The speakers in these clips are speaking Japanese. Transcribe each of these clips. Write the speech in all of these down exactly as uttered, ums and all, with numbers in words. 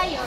さいよ。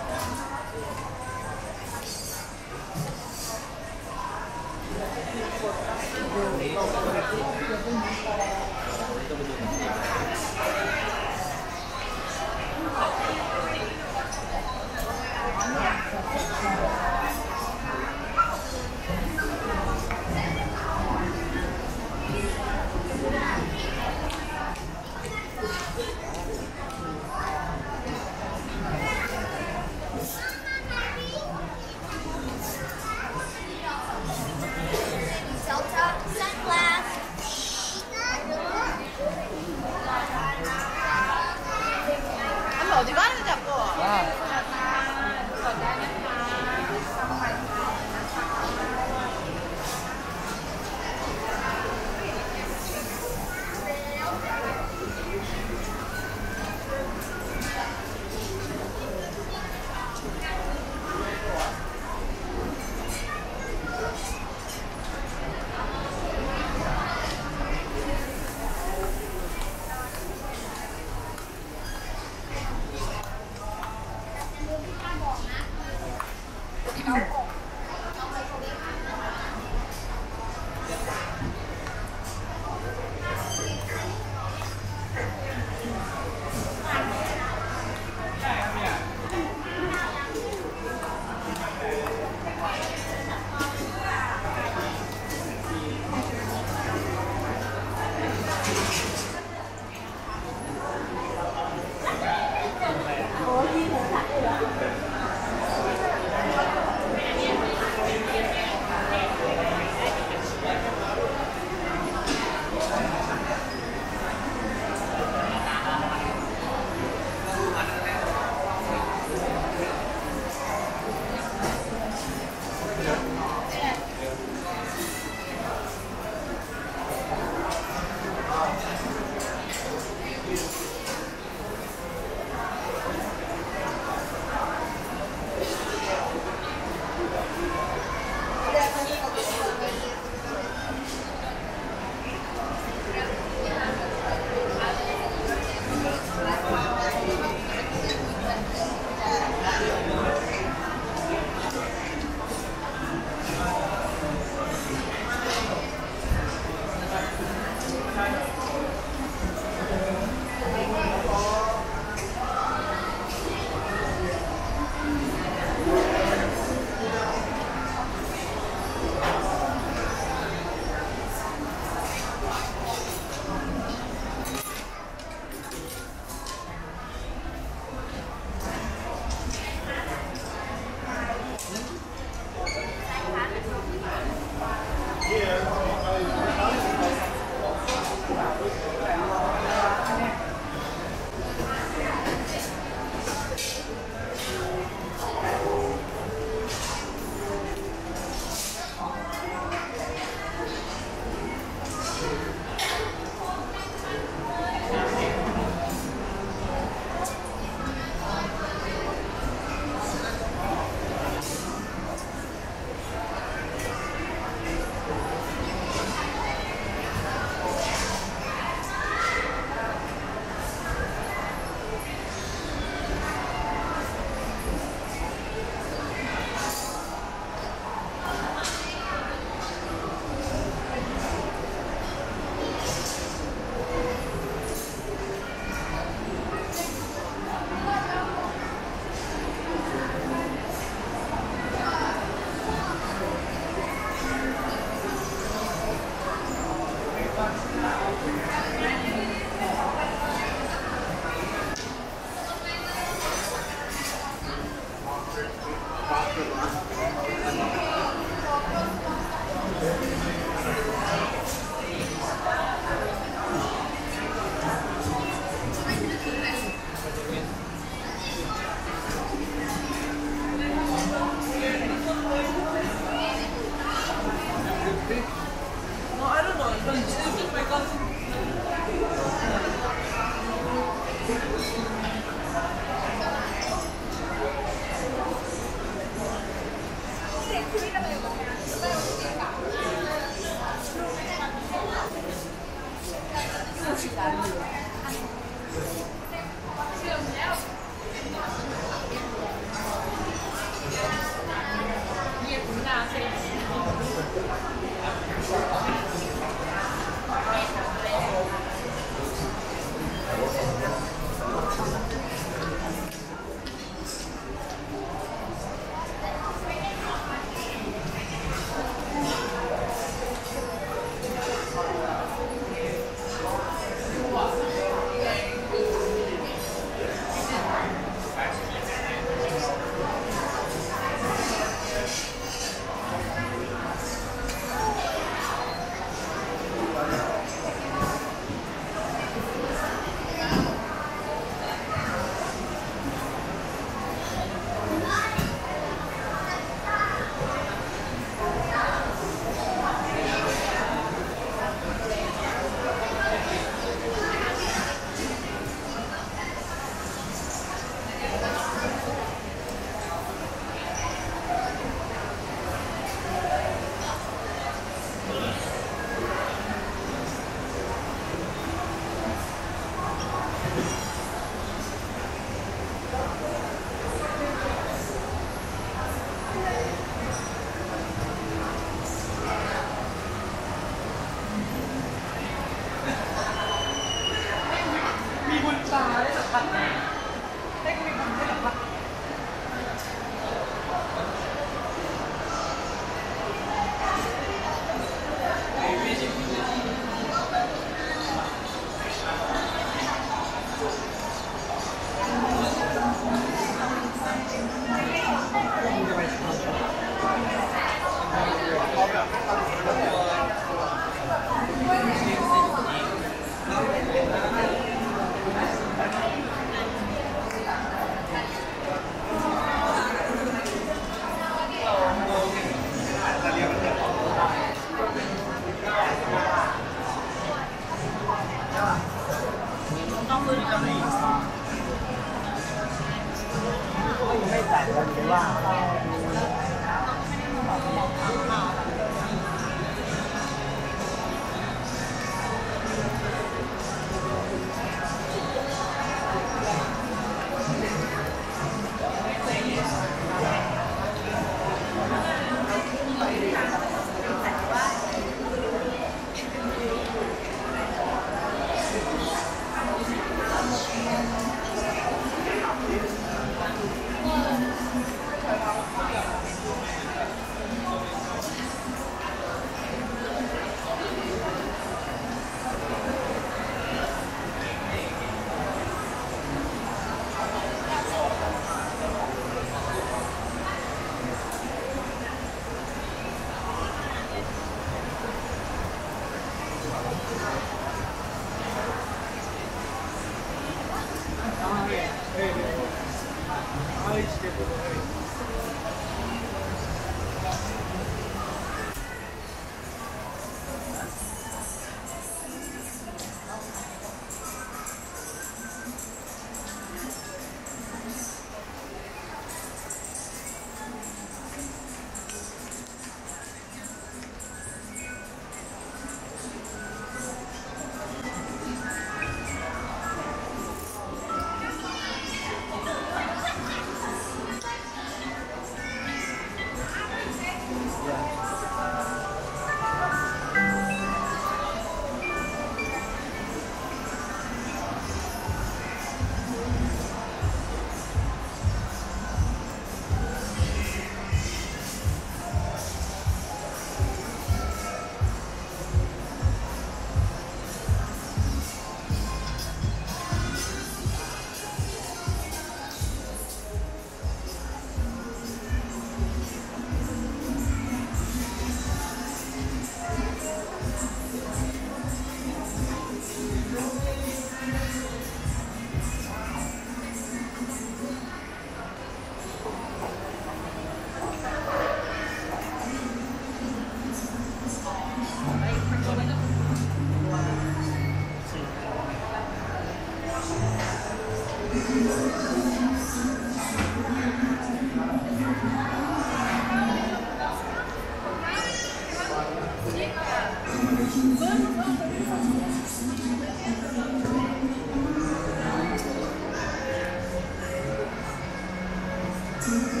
Oh.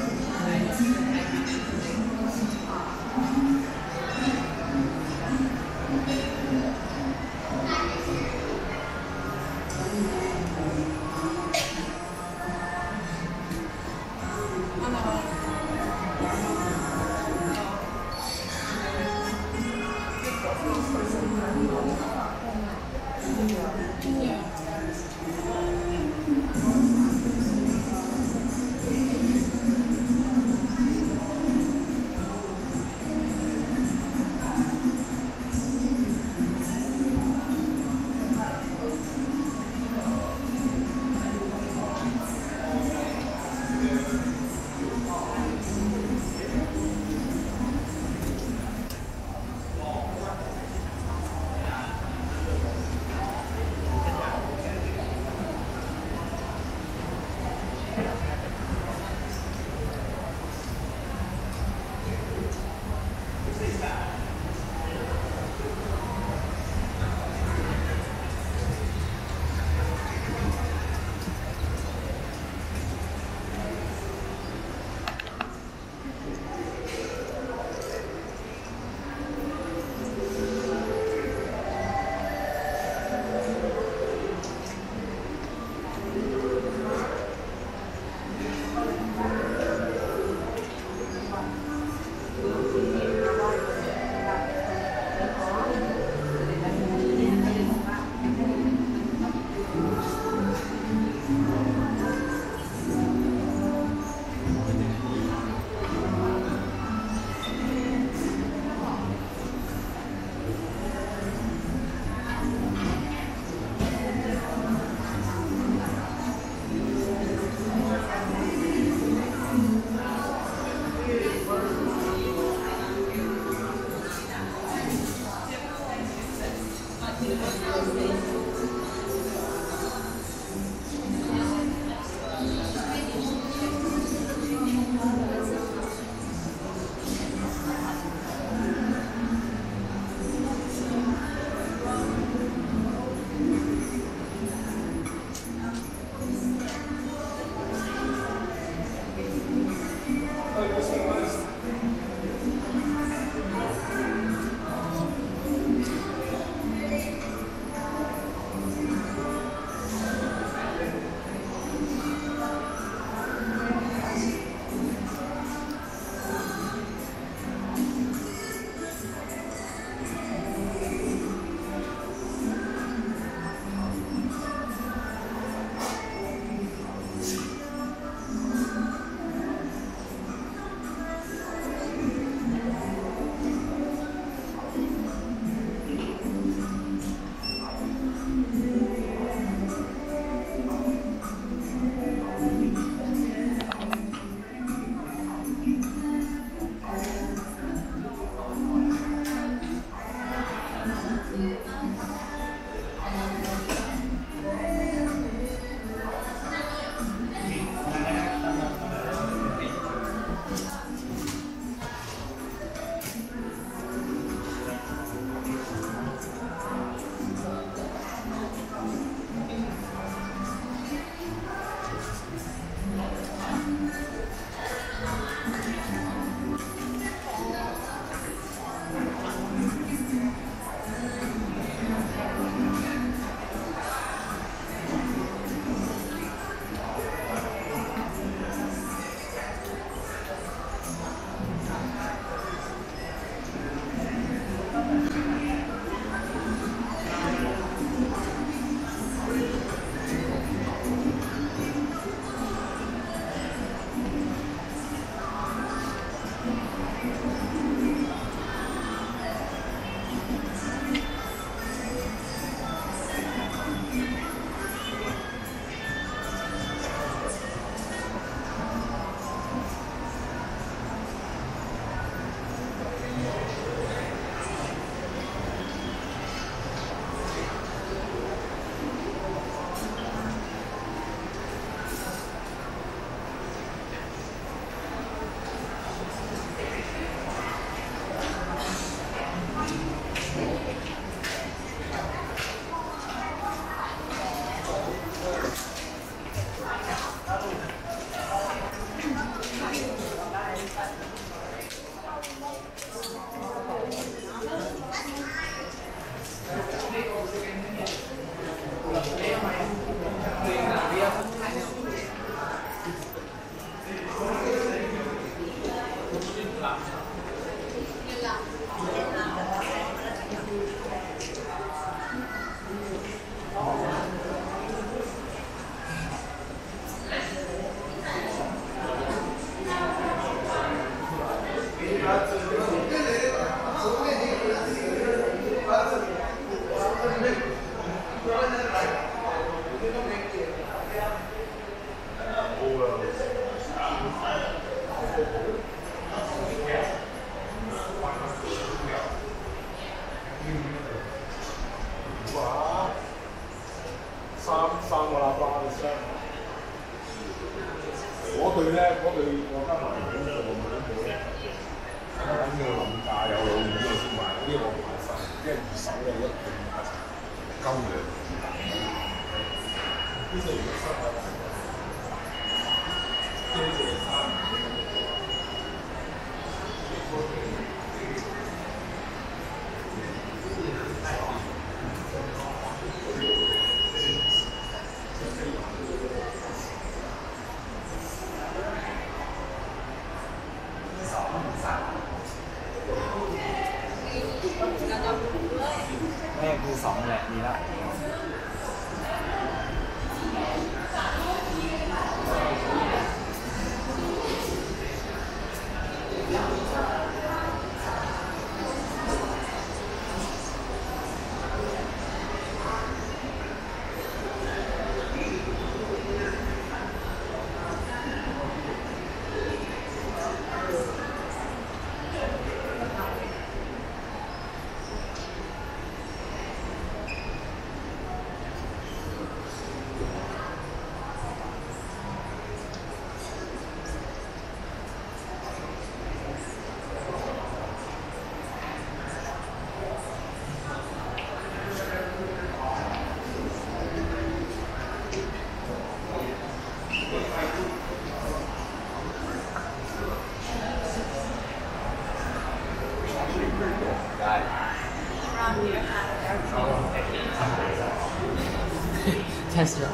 佢咧，嗰對國家隊咧，我覺得佢咧，睇緊佢冧價有老五嘅先買，呢個買曬，因為二手咧一定買曬，夠嘅。呢對唔收啊！呢對衫。 Test drive.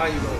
Thank you.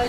好，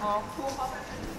好。